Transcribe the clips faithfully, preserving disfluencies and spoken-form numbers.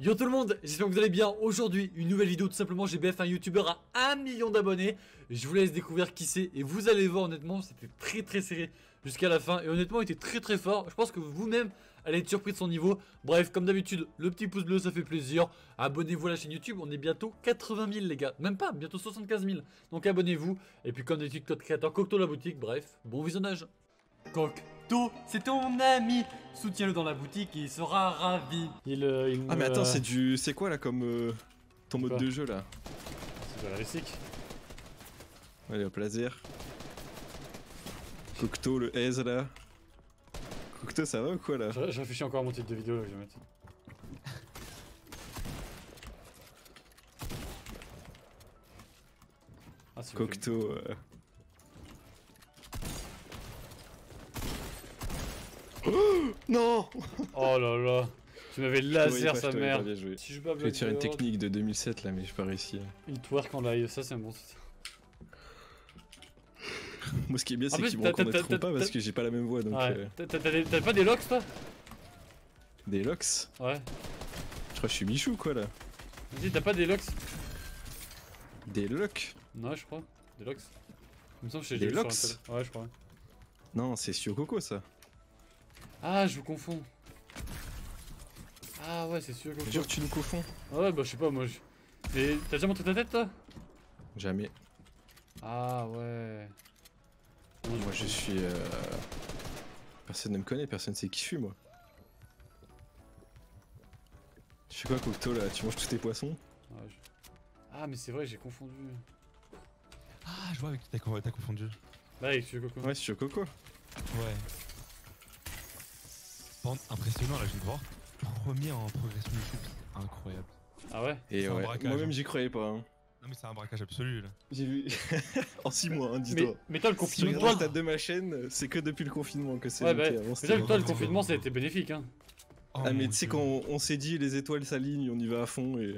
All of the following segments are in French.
Yo tout le monde, j'espère que vous allez bien. Aujourd'hui, une nouvelle vidéo, tout simplement G B F, un youtubeur à un million d'abonnés. Je vous laisse découvrir qui c'est et vous allez voir, honnêtement, c'était très très serré jusqu'à la fin. Et honnêtement, il était très très fort. Je pense que vous-même allez être surpris de son niveau. Bref, comme d'habitude, le petit pouce bleu, ça fait plaisir. Abonnez-vous à la chaîne YouTube, on est bientôt quatre-vingt mille les gars. Même pas, bientôt soixante-quinze mille. Donc abonnez-vous. Et puis comme d'habitude, code créateur Cocteau la boutique. Bref, bon visionnage. Coq. C'est ton ami, soutiens-le dans la boutique et il sera ravi. Il, euh, il ah me... mais attends, c'est du... c'est quoi là comme euh, ton mode de jeu là? C'est de la récic. Allez hop, laser. Cocteau, le aise là. Cocteau, ça va ou quoi là? Je, je réfléchis encore à mon titre de vidéo là que je vais mettre. Ah, Cocteau... Euh... Non. Oh là là. Tu m'avais laser sa mère. Si je vais tirer une technique de deux mille sept là mais j'ai pas réussi. Une twerk en live, ça c'est un bon titre. Moi ce qui est bien c'est qu'ils me reconnaîtront pas parce que j'ai pas la même voix donc... T'as pas des locks toi? Des locks? Ouais. Je crois que je suis Michou quoi là. Vas-y, t'as pas des locks? Des locks? Non je crois. Des locks. Il me semble que j'ai des locks. Ouais je crois. Non c'est Siococo ça. Ah, je vous confonds. Ah ouais, c'est sûr. Jure, tu nous confonds. Ah ouais, bah je sais pas, moi je... Mais t'as déjà montré ta tête, toi? Jamais. Ah ouais. Oui, moi je suis... Euh... Personne ne me connaît, personne ne sait qui je suis, moi. Tu fais quoi, Cocteau, là? Tu manges tous tes poissons? Ah, je... ah mais c'est vrai, j'ai confondu. Ah, je vois avec qui t'as confondu. Bah avec Siococo. Ouais, Siococo. Ouais. Impressionnant là, je viens de voir. Premier en progression YouTube, incroyable. Ah ouais? Et ouais, moi-même j'y croyais pas. Hein. Non mais c'est un braquage absolu là. J'ai vu. En six mois, hein, dis-toi. Mais, mais toi le confinement. Si tu regardes de ma chaîne, c'est que depuis le confinement que c'est. Ouais, bah, avant, mais là, toi le confinement ça a été bénéfique. Hein. Oh, ah mais tu sais quand on, on s'est dit les étoiles s'alignent, on y va à fond et.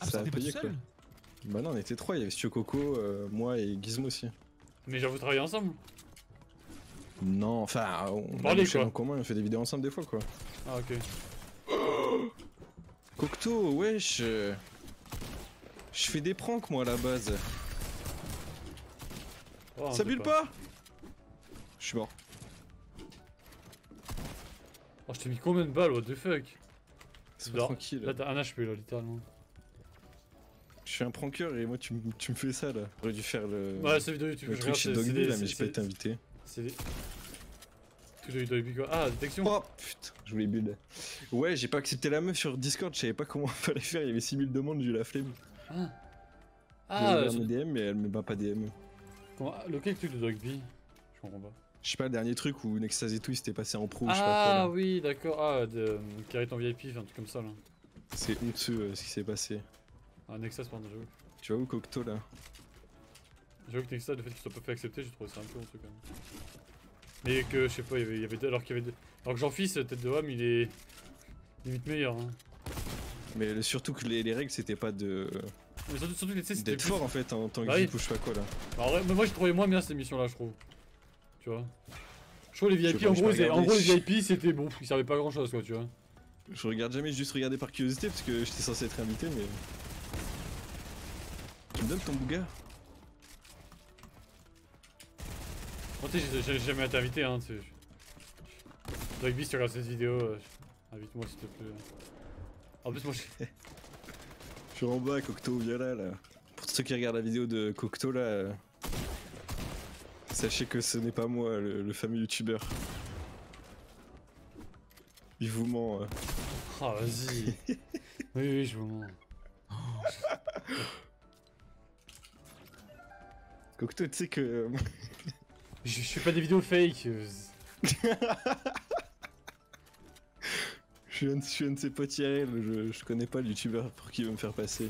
Ah, ça a payé quoi. Bah non, on était trois, il y avait Stucoco, euh, moi et Gizmo aussi. Mais genre vous travaillez ensemble? Non, enfin, on parle des choses en commun, on fait des vidéos ensemble des fois quoi. Ah ok. Oh Cocteau, wesh. Je fais des pranks moi à la base. Oh, ça bulle pas, pas. Je suis mort. Oh, je t'ai mis combien de balles, what the fuck? C'est pas tranquille. Là t'as un H P là, littéralement. Je suis un prankeur et moi tu me fais ça là. J'aurais dû faire le... Ouais, c'est vidéo YouTube. Le truc chez Dogby là, mais j'ai pas été invité. C'est des... Ah, détection. Oh putain, je voulais bulle. Ouais, j'ai pas accepté la meuf sur Discord, je savais pas comment fallait faire, il y avait six mille demandes, j'ai eu la flemme. Ah, ah euh, mes D M mais elle me bat pas D M. Comment... Lequel truc de Dogby? Je comprends pas. Je sais pas, le dernier truc où Nexas et tout il s'était passé en pro, ah, je sais pas quoi. Ah oui, d'accord, ah, de... carré en V I P, enfin, un truc comme ça là. C'est honteux euh, ce qui s'est passé. Ah, Nexas, pardon, j'avoue. Tu vois où Cocteau là? J'avoue que Nexas, le fait qu'il soit pas fait accepter, j'ai trouvé ça un peu honteux quand même. Mais que, je sais pas, il y avait, il y avait, alors qu'il y avait... Alors que Jean-Fils, tête de homme, il est... limite meilleur, hein. Mais surtout que les, les règles, c'était pas de... Mais surtout, surtout tu sais, c'était plus... fort, en fait, hein, en tant bah que oui. Push pas quoi, là. Bah, ouais, mais moi, j'ai trouvé moins bien cette mission là, je trouve. Tu vois. Je trouve les V I P, je en, gros, en gros, les V I P, c'était bon, ils servaient pas grand-chose, quoi, tu vois. Je regarde jamais, juste regarder par curiosité, parce que j'étais censé être invité, mais... Tu me donnes ton bouga? J'ai jamais été invité, hein. Dogby, si tu regardes cette vidéo, euh, invite-moi s'il te plaît. En plus, moi je. Je suis en bas, Cocteau, viens là, là. Pour ceux qui regardent la vidéo de Cocteau, là. Euh... Sachez que ce n'est pas moi, le, le fameux youtubeur. Il vous ment. Euh... Oh, vas-y. oui, oui, je vous mens. Cocteau, tu sais que. Je fais pas des vidéos fake. Je suis un de ses potes I R L, je, je connais pas le youtubeur pour qui il veut me faire passer.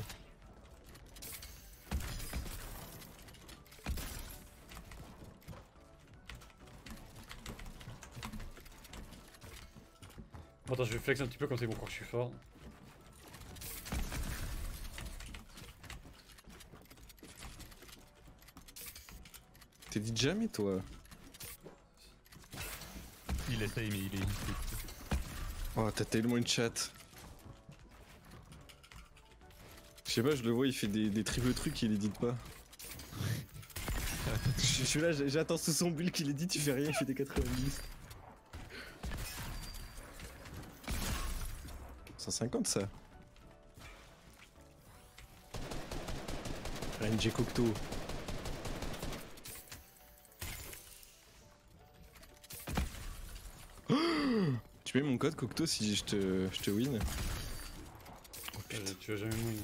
Bon, attends, je vais flex un petit peu comme c'est bon quand je suis fort. T'es dit jamais toi. Il essaye mais il est... Oh t'as tellement une chatte. sais pas, je le vois, il fait des, des triples trucs et il édite pas. Je suis là, j'attends sous son bulle qu'il édite, tu fais rien, il fait des quatre-vingt-dix. cent cinquante ça. R N G Cocteau. Tu mets mon code Cocteau si je te, je te win. Oh putain, tu vas jamais win.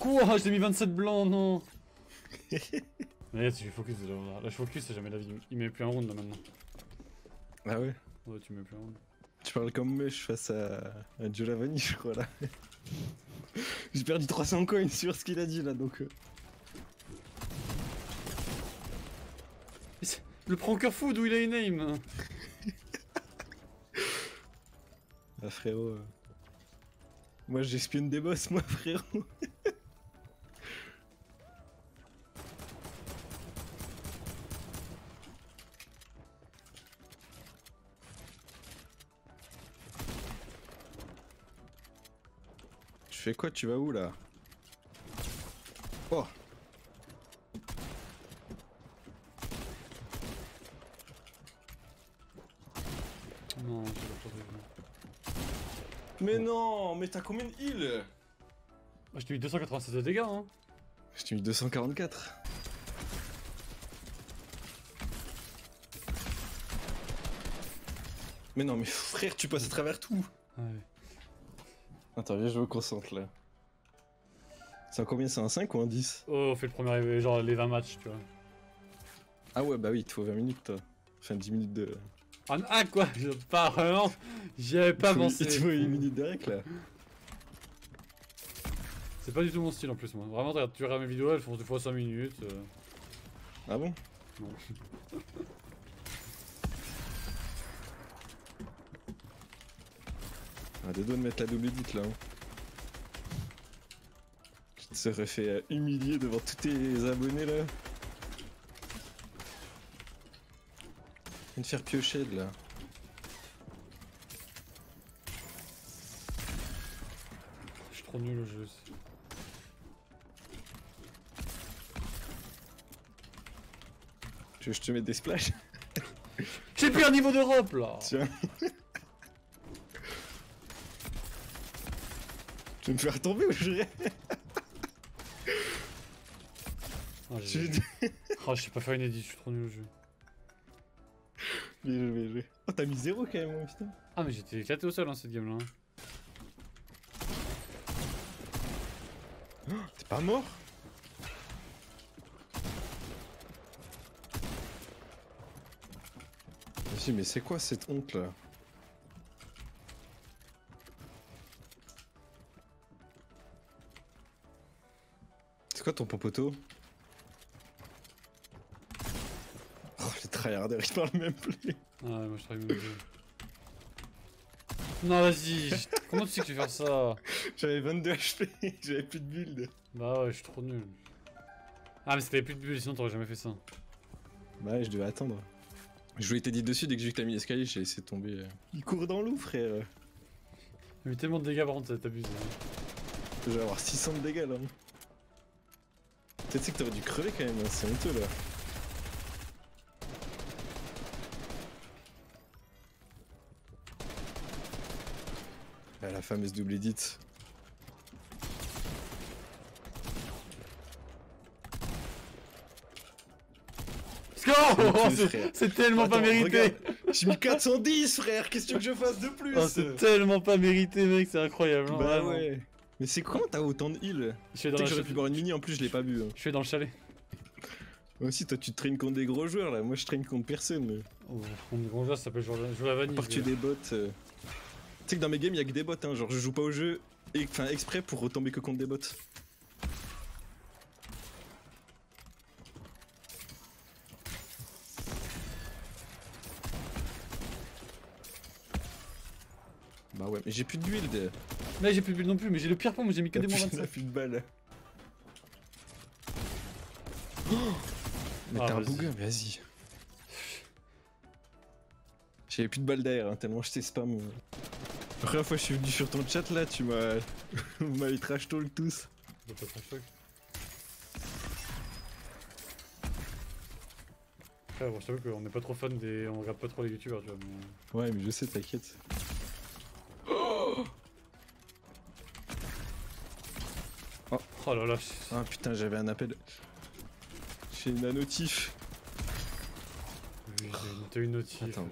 Quoi? Je t'ai mis vingt-sept blancs, non. Là tu focus déjà, là je focus c'est jamais la vie, il met plus un round là maintenant. Ah ouais? Ouais tu mets plus un round. Tu parles comme Mush face à, à Joe Lavani je crois là. J'ai perdu trois cents coins sur ce qu'il a dit là donc... Le pranker fou d'où il a une aim. Ah frérot... Moi j'espionne des boss moi frérot. Tu fais quoi? Tu vas où là? Oh! Non, je l'ai pas trouvé. Mais non, mais t'as combien de heal? Bah, je t'ai mis deux cent quatre-vingt-seize de dégâts hein. Je t'ai mis deux cent quarante-quatre. Mais non mais frère, tu passes à travers tout. Ouais. Attends, viens, je me concentre là. C'est un combien? C'est un cinq ou un dix? Oh, on fait le premier, genre les vingt matchs, tu vois. Ah ouais, bah oui, il te faut vingt minutes, toi. Enfin, dix minutes de. Ah, ah quoi? Je pars vraiment. J'y avais pas pensé. Tu vois, une minute de rec là. C'est pas du tout mon style en plus, moi. Vraiment, regarde, tu regardes mes vidéos, elles font deux fois cinq minutes. Euh... Ah bon? Non. Ah, des doigts de mettre la double edit là. Hein. Tu te serais fait humilier devant tous tes abonnés là. Je viens de faire piocher de là. Je suis trop nul au jeu aussi. Tu veux que je te mette des splashs? J'ai plus un niveau d'Europe là. Tiens. Je vais me faire tomber ou je rêve? Oh, j'ai oh, je sais pas faire une edit, je suis trop nul au jeu. Bien joué, bien joué. Oh, t'as mis zéro quand même, putain. Ah, mais j'étais éclaté au sol hein, cette game là. Oh, t'es pas mort? Vas-y, mais c'est quoi cette honte là? C'est quoi ton pompoto? Oh les tryharders ils parlent même plus. Ah ouais, moi je travaille même plus. Non vas-y, comment tu sais que tu fais ça? J'avais vingt-deux H P, j'avais plus de build. Bah ouais, je suis trop nul. Ah mais si t'avais plus de build sinon t'aurais jamais fait ça. Bah ouais, je devais attendre. Je voulais t'aider dessus, dès que j'ai vu que t'as mis l'escalier, j'ai laissé tomber. Il court dans l'eau frère. Il y a eu tellement de dégâts par contre, ça t'abuse. Je vais avoir six cents de dégâts là. Tu sais que t'aurais dû crever quand même, hein. C'est honteux là. Là, la fameuse double edit. Score oh, c'est tellement attends, pas mérité. J'ai mis quatre cent dix frère, qu'est-ce que tu veux que je fasse de plus? Oh, c'est tellement pas mérité mec, c'est incroyable. Bah vraiment. Ouais. Mais c'est comment t'as autant de heal? J'aurais pu boire une mini en plus je l'ai pas bu. Hein. Je suis dans le chalet. Moi aussi toi tu te traînes contre des gros joueurs là, moi je traîne contre personne. Mais... Oh, contre des gros joueurs ça s'appelle jouer la vanille. Par tu des bots. Euh... Tu sais que dans mes games y'a que des bots hein, genre je joue pas au jeu et... enfin exprès pour retomber que contre des bots. Bah ouais mais j'ai plus de build. Là j'ai plus de build non plus mais j'ai le pire pompe, j'ai mis que des moins vingt-cinq. J'ai plus de balles. Oh mais ah, t'as un bouguin, vas-y. J'avais plus de balles d'air, hein, tellement je t'ai spam. La première fois que je suis venu sur ton chat là, tu m'as... Vous m'avez trash talk tous. Bah, pas trash talk. Ah, bon, je t'avoue qu'on est pas trop fan des... On regarde pas trop les youtubeurs, tu vois. Mais... Ouais, mais je sais, t'inquiète. Oh, oh. Oh là là. Ah putain, j'avais un appel. J'ai une notif. Oui, t'as une notif. Attends.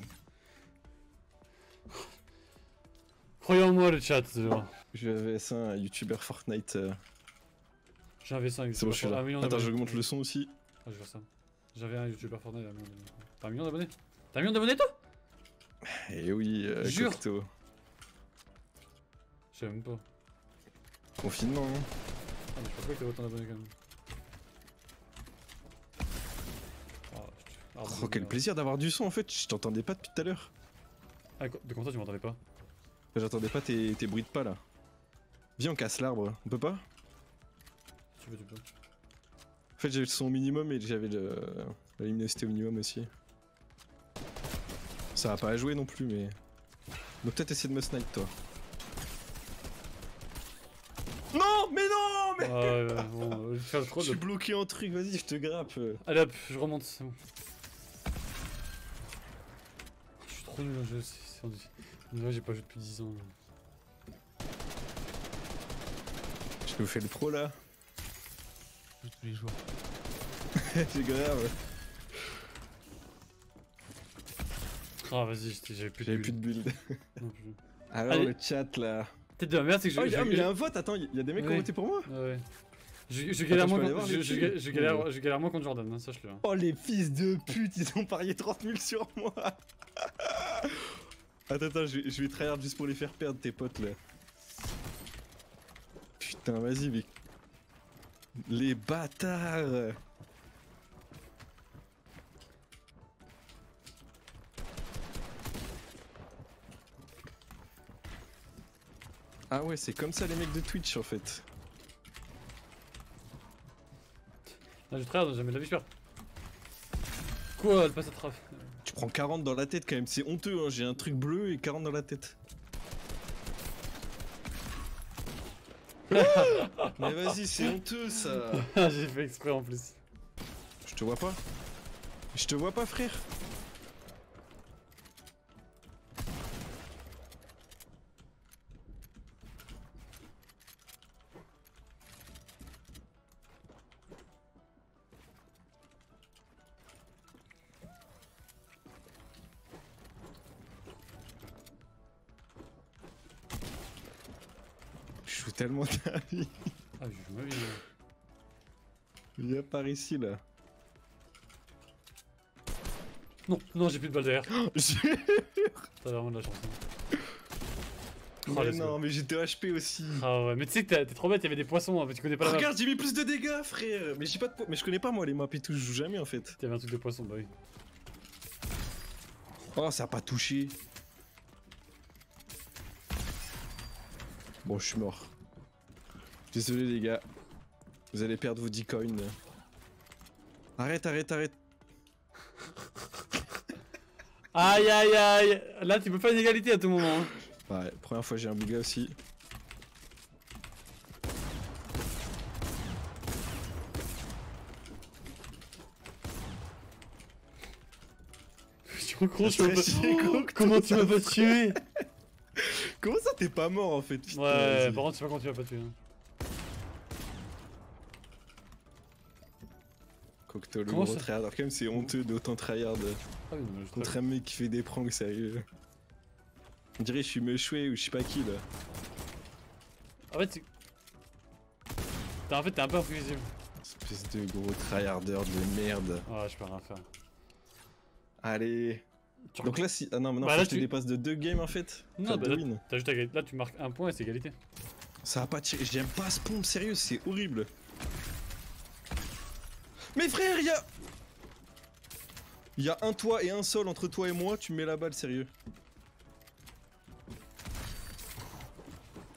Croyez en moi le chat, c'est bon. J'ai un V S un, un youtubeur Fortnite. Euh... J'ai un V S un, c'est bon, je suis là. Attends, j'augmente le son aussi. Ah, je vois ça. J'avais un youtubeur Fortnite, un million d'abonnés. T'as un million d'abonnés? T'as un million d'abonnés toi? Eh oui, euh, jure. Cocteau. Je sais même pas. Confinement, hein. Ah, mais je crois pas que t'as autant d'abonnés quand même. Oh, ah, oh quel plaisir d'avoir du son en fait, je t'entendais pas depuis tout à l'heure. Ah, de comment ça tu m'entendais pas? J'entendais pas tes, tes bruits de pas là. Viens, on casse l'arbre, on peut pas? Tu veux, tu peux. En fait, j'ai le son au minimum et j'avais le... la luminosité au minimum aussi. Ça va pas à jouer non plus, mais. Donc, peut-être essayer de me snipe, toi. Non, mais non, mais. Ah, bah, bon, je, je suis bloqué en truc, vas-y, je te grappe. Allez hop, je remonte, c'est bon. Je suis trop nul au jeu, c'est vrai, j'ai pas joué depuis dix ans. Je te fais le pro là. Tous les jours. C'est grave. Ah vas-y, j'avais plus, plus de build. Non plus. Alors allez. Le chat là. Peut-être de la merde c'est que je. Oh, ah mais il y a un vote, attends, il y a des mecs qui ont voté pour moi. Ouais. Je, je galère moins contre je, je, je, je galère, ouais. Je galère moins contre Jordan, hein, sache-le. Oh les fils de pute, ils ont parié trente mille sur moi. Attends, attends, je, je vais tryhard juste pour les faire perdre tes potes là. Putain, vas-y mais. Les bâtards! Ah ouais, c'est comme ça les mecs de Twitch en fait. Là je traverse, jamais de la vie, je perds. Quoi, elle passe à travers. Tu prends quarante dans la tête quand même, c'est honteux, hein. J'ai un truc bleu et quarante dans la tête. Mais vas-y, c'est honteux ça. J'ai fait exprès en plus. Je te vois pas. Je te vois pas, frère. Tellement ta vie. Ah, je joue ma vie. Viens par ici là. Non, non, j'ai plus de balles derrière. T'as vraiment de la chance. Hein. Mais oh, non, mais j'étais H P aussi. Ah ouais, mais tu sais que t'es trop bête, il y avait des poissons, hein, mais tu connais pas la. Oh, regarde, j'ai mis plus de dégâts, frère. Mais j'ai pas de po... mais je connais pas moi les maps et tout, je joue jamais en fait. T'avais un truc de poisson, bah oui. Oh, ça a pas touché. Bon, je suis mort. Désolé les gars, vous allez perdre vos dix coins. Arrête, arrête, arrête. Aïe aïe aïe. Là tu peux faire une égalité à tout moment. Hein. Ouais, première fois j'ai un buga aussi. Je crois que comment tu m'as pas tué. Comment ça t'es pas mort en fait? Putain, ouais, par contre c'est pas quand tu vas pas tuer. Hein. Cocteau, le gros tryhard, alors quand même c'est honteux d'autant tryhard ah oui, contre un mec qui fait des pranks sérieux. On dirait je suis Michoué ou je sais pas qui là. En fait c'est... En fait t'es un peu infusif. Espèce de gros tryharder de merde. Ouais, je peux rien faire. Allez. Tu Donc là si... Ah non, mais non, bah là, je tu... te dépasse de deux games en fait. Non, bah là, t'as juste à... là tu marques un point et c'est égalité. Ça a pas tiré, j'aime pas ce pompe, sérieux, c'est horrible. Mais frère, y'a... Y'a un toit et un sol entre toi et moi, tu me mets la balle, sérieux.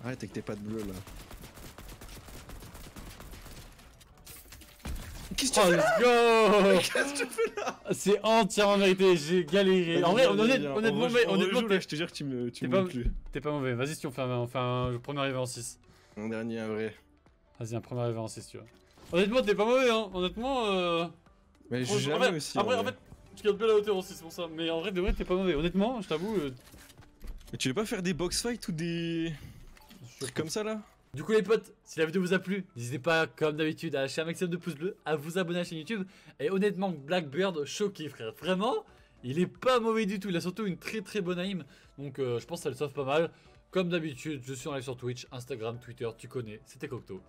Arrête avec tes pattes bleues là. Qu'est-ce que tu fais là? Qu'est-ce que tu fais là? C'est entièrement mérité, j'ai galéré. En vrai, on est mauvais, on est mauvais. Je te jure que tu me plus. T'es pas mauvais, vas-y si on fait un premier arrivé en six. Mon dernier, un vrai. Vas-y, un premier arrivé en six, tu vois. Honnêtement, t'es pas mauvais, hein. Honnêtement, euh. Mais j'ai jamais aussi. Après, en fait, je garde bien la hauteur en six pour ça. Mais en vrai, de vrai, t'es pas mauvais. Honnêtement, je t'avoue. Mais tu veux pas faire des box fights ou des. Trucs comme ça là? Du coup les potes, si la vidéo vous a plu, n'hésitez pas comme d'habitude à lâcher un maximum de pouces bleus, à vous abonner à la chaîne YouTube. Et honnêtement Blackbird, choqué frère, vraiment, il est pas mauvais du tout, il a surtout une très très bonne aim. Donc euh, je pense que ça le sauve pas mal. Comme d'habitude, je suis en live sur Twitch, Instagram, Twitter, tu connais, c'était Cocteau.